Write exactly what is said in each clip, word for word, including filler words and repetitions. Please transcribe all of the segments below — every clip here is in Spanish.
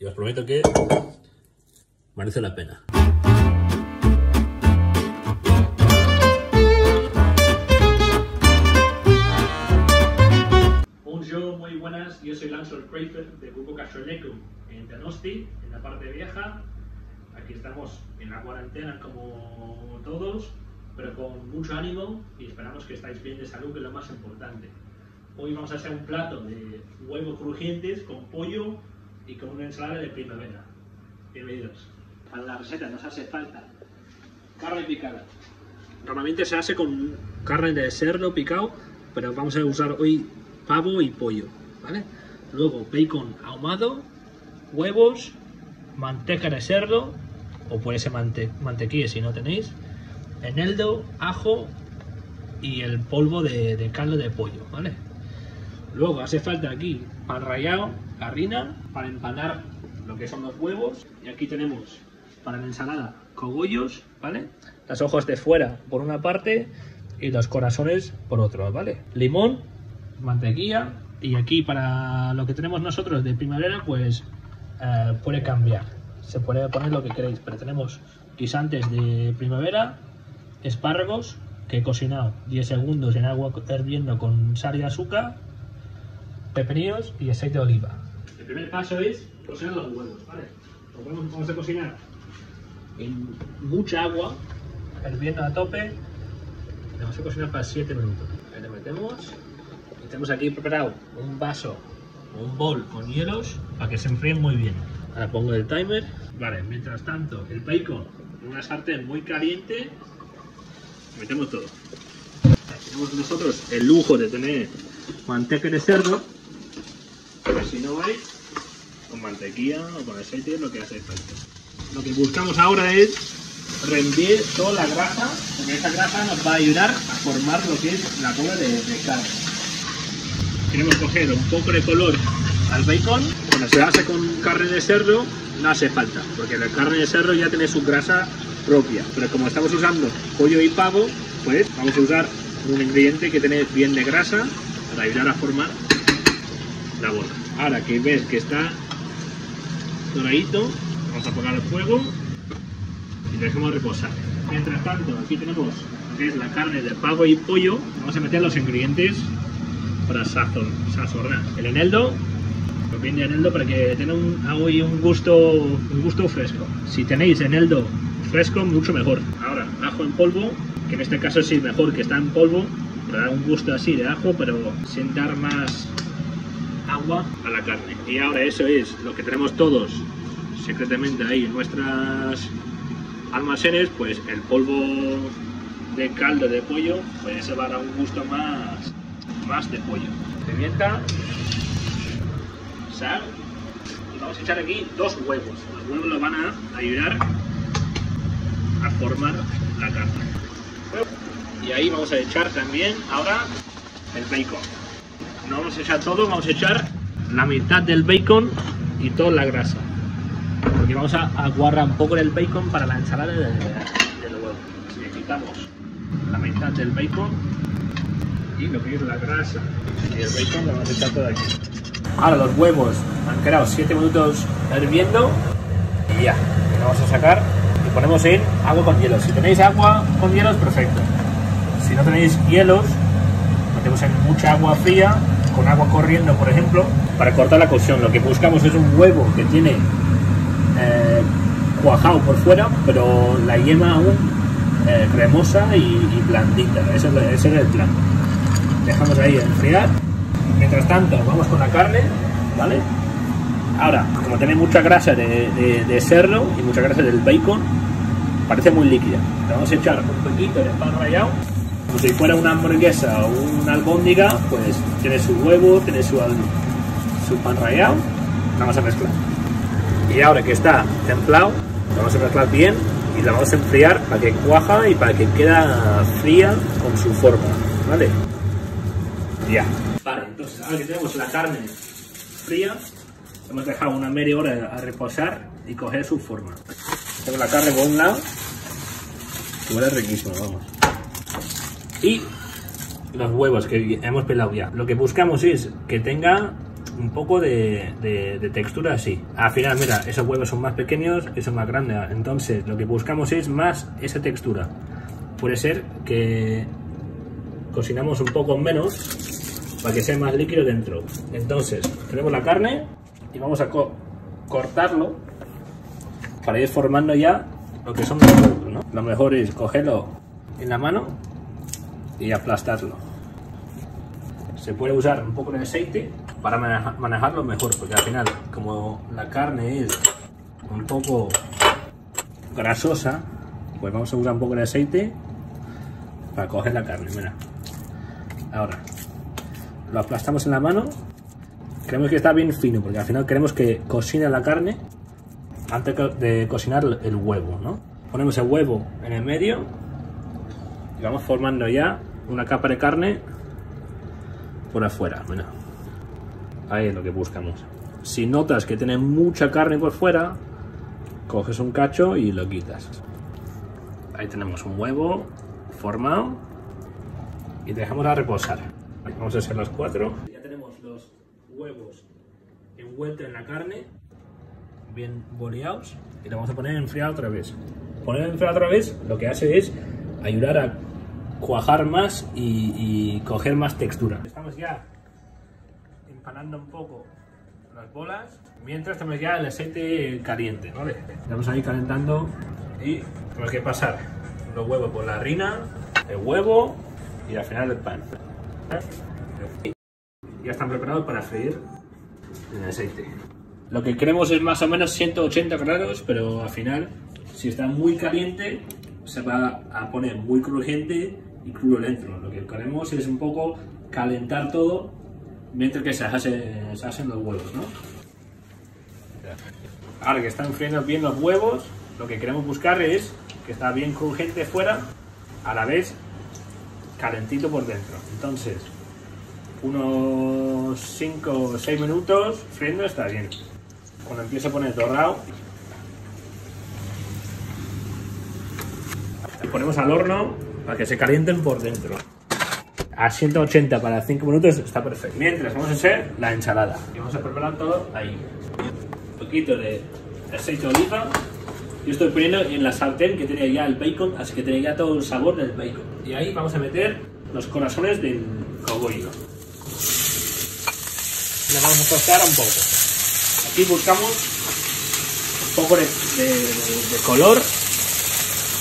y os prometo que merece la pena. Bonjour, muy buenas, yo soy Lancelot Crafer de Grupo Cacholeco en Donosti, en la parte vieja. Aquí estamos en la cuarentena como todos, pero con mucho ánimo y esperamos que estáis bien de salud, que es lo más importante. Hoy vamos a hacer un plato de huevos crujientes con pollo y con una ensalada de primavera. Bienvenidos. Para la receta nos hace falta carne picada. Normalmente se hace con carne de cerdo picado, pero vamos a usar hoy pavo y pollo, ¿vale? Luego bacon ahumado, huevos, manteca de cerdo, o puede ser mante mantequilla si no tenéis, eneldo, ajo y el polvo de, de caldo de pollo, ¿vale? Luego hace falta aquí pan rallado, harina, para empanar lo que son los huevos. Y aquí tenemos para la ensalada cogollos, ¿vale? Las hojas de fuera por una parte y los corazones por otro, ¿vale? Limón, mantequilla, y aquí para lo que tenemos nosotros de primavera, pues eh, puede cambiar. Se puede poner lo que queréis, pero tenemos guisantes de primavera, espárragos que he cocinado diez segundos en agua hirviendo con sal y azúcar, pepinillos y aceite de oliva. El primer paso es cocinar los huevos, ¿vale? Los huevos vamos a cocinar en mucha agua, hirviendo a tope. Vamos a cocinar para siete minutos. Ahí le metemos. Y tenemos aquí preparado un vaso o un bol con hielos para que se enfríen muy bien. Ahora pongo el timer. Vale, mientras tanto, el bacon en una sartén muy caliente. Metemos todo. Tenemos nosotros el lujo de tener manteca de cerdo, pero si no vais con mantequilla o con aceite, lo que hace falta. Lo que buscamos ahora es rendir toda la grasa, porque esta grasa nos va a ayudar a formar lo que es la bola de, de carne. Queremos coger un poco de color al bacon. Cuando se hace con carne de cerdo no hace falta, porque la carne de cerdo ya tiene su grasa propia, pero como estamos usando pollo y pavo, pues vamos a usar un ingrediente que tiene bien de grasa para ayudar a formar la bola. Ahora que ves que está doradito, vamos a apagar el fuego y lo dejamos reposar. Mientras tanto, aquí tenemos lo que es la carne de pavo y pollo. Vamos a meter los ingredientes para sazonar. El eneldo, lo que es de eneldo para que tenga un, un, gusto, un gusto fresco. Si tenéis eneldo fresco, mucho mejor. Ahora, ajo en polvo, que en este caso sí, mejor que está en polvo, para dar un gusto así de ajo, pero sin dar más agua a la carne. Y ahora eso es lo que tenemos todos secretamente ahí en nuestras almacenes, pues el polvo de caldo de pollo, pues eso va a dar un gusto más, más de pollo. Pimienta, sal, y vamos a echar aquí dos huevos. Los huevos nos van a ayudar a formar la carne. Y ahí vamos a echar también ahora el bacon. No vamos a echar todo, vamos a echar la mitad del bacon y toda la grasa, porque vamos a aguardar un poco del bacon para la ensalada del huevo. Así que quitamos la mitad del bacon y lo que es la grasa y el bacon lo vamos a echar todo aquí. Ahora los huevos han quedado siete minutos hirviendo y ya, lo vamos a sacar y ponemos en agua con hielo. Si tenéis agua con hielo, perfecto. Si no tenéis hielos, metemos en mucha agua fría, con agua corriendo, por ejemplo, para cortar la cocción. Lo que buscamos es un huevo que tiene eh, cuajado por fuera, pero la yema aún eh, cremosa y, y blandita. Ese es el plan. Dejamos ahí enfriar. Mientras tanto, vamos con la carne, ¿vale? Ahora, como tiene mucha grasa de, de, de cerdo y mucha grasa del bacon, parece muy líquida. Le vamos a echar un poquito de pan rallado. Pues si fuera una hamburguesa o una albóndiga, pues tiene su huevo, tiene su, su pan rallado. Vamos a mezclar. Y ahora que está templado, lo vamos a mezclar bien y la vamos a enfriar para que cuaja y para que queda fría con su forma, ¿vale? Ya. Vale, entonces ahora que tenemos la carne fría, hemos dejado una media hora a reposar y coger su forma. Tenemos la carne por un lado, que huele riquísimo, vamos. Y los huevos que hemos pelado ya. Lo que buscamos es que tenga un poco de, de, de textura así. Al final, mira, esos huevos son más pequeños, esos más grandes. Entonces, lo que buscamos es más esa textura. Puede ser que cocinamos un poco menos para que sea más líquido dentro. Entonces, tenemos la carne y vamos a co cortarlo para ir formando ya lo que son los huevos, ¿no? Lo mejor es cogerlo en la mano y aplastarlo. Se puede usar un poco de aceite para maneja, manejarlo mejor, porque al final, como la carne es un poco grasosa, pues vamos a usar un poco de aceite para coger la carne. Mira, ahora lo aplastamos en la mano. Queremos que está bien fino, porque al final queremos que cocine la carne antes de cocinar el huevo, ¿no? Ponemos el huevo en el medio y vamos formando ya una capa de carne por afuera. Bueno, ahí es lo que buscamos. Si notas que tiene mucha carne por fuera, coges un cacho y lo quitas. Ahí tenemos un huevo formado y dejamos a reposar. Vamos a hacer los cuatro. Ya tenemos los huevos envueltos en la carne, bien boleados, y lo vamos a poner a enfriar otra vez. Poner a enfriar otra vez lo que hace es ayudar a cuajar más y, y coger más textura. Estamos ya empanando un poco las bolas, mientras tenemos ya el aceite caliente, ¿vale? Vamos a ir calentando y tenemos que pasar los huevos por la harina, el huevo y al final el pan. Ya están preparados para freír en el aceite. Lo que queremos es más o menos ciento ochenta grados, pero al final, si está muy caliente, se va a poner muy crujiente y crudo dentro. Lo que queremos es un poco calentar todo mientras que se, hace, se hacen los huevos, ¿no? Ahora que están friendo bien los huevos, lo que queremos buscar es que está bien crujiente fuera, a la vez calentito por dentro. Entonces, unos cinco o seis minutos friendo está bien. Cuando empieza a poner dorado, ponemos al horno para que se calienten por dentro. A ciento ochenta para cinco minutos está perfecto. Mientras vamos a hacer la ensalada. Y vamos a preparar todo ahí. Un poquito de aceite de oliva. Yo estoy poniendo en la sartén que tenía ya el bacon, así que tenía ya todo el sabor del bacon. Y ahí vamos a meter los corazones del cogollo. Lo vamos a tostar un poco. Aquí buscamos un poco de, de, de, de color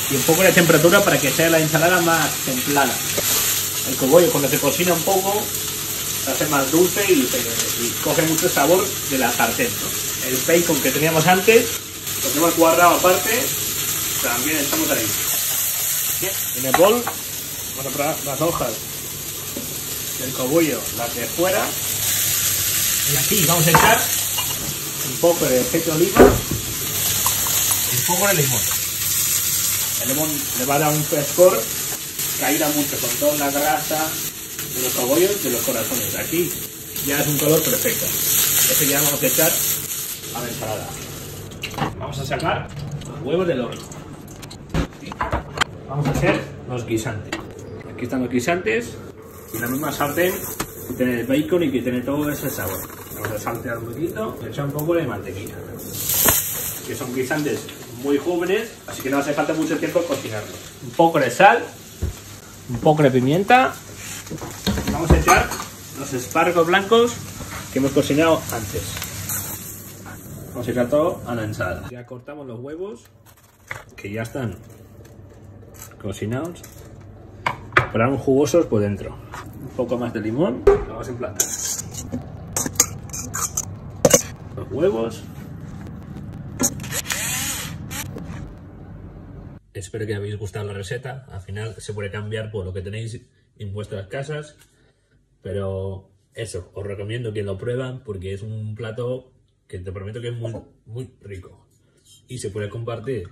y un poco de temperatura para que sea la ensalada más templada. El cogollo, cuando se cocina un poco, se hace más dulce y, y coge mucho sabor de la sartén, ¿no? El bacon que teníamos antes, lo que hemos guardado aparte, también estamos ahí. En el bol, vamos a probar las hojas del cogollo, las de fuera. Y aquí vamos a echar un poco de aceite de oliva y un poco de limón. El limón le va a dar un frescor que ayuda mucho con toda la grasa de los cogollos y de los corazones. Aquí ya es un color perfecto. Eso ya vamos a echar a la ensalada. Vamos a sacar los huevos del horno. Vamos a hacer los guisantes. Aquí están los guisantes. En la misma sartén que tiene el bacon y que tiene todo ese sabor. Vamos a saltear un poquito y echar un poco de mantequilla. Que son guisantes muy jóvenes, así que no hace falta mucho tiempo cocinarlo. Un poco de sal, un poco de pimienta. Vamos a echar los espárragos blancos que hemos cocinado antes. Vamos a echar todo a la ensalada. Ya cortamos los huevos que ya están cocinados, pero aún jugosos por dentro. Un poco más de limón, lo vamos a emplatar. Los huevos. Espero que habéis gustado la receta. Al final se puede cambiar por lo que tenéis en vuestras casas. Pero eso, os recomiendo que lo prueban porque es un plato que te prometo que es muy, muy rico. Y se puede compartir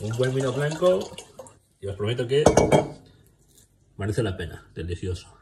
un buen vino blanco y os prometo que merece la pena. Delicioso.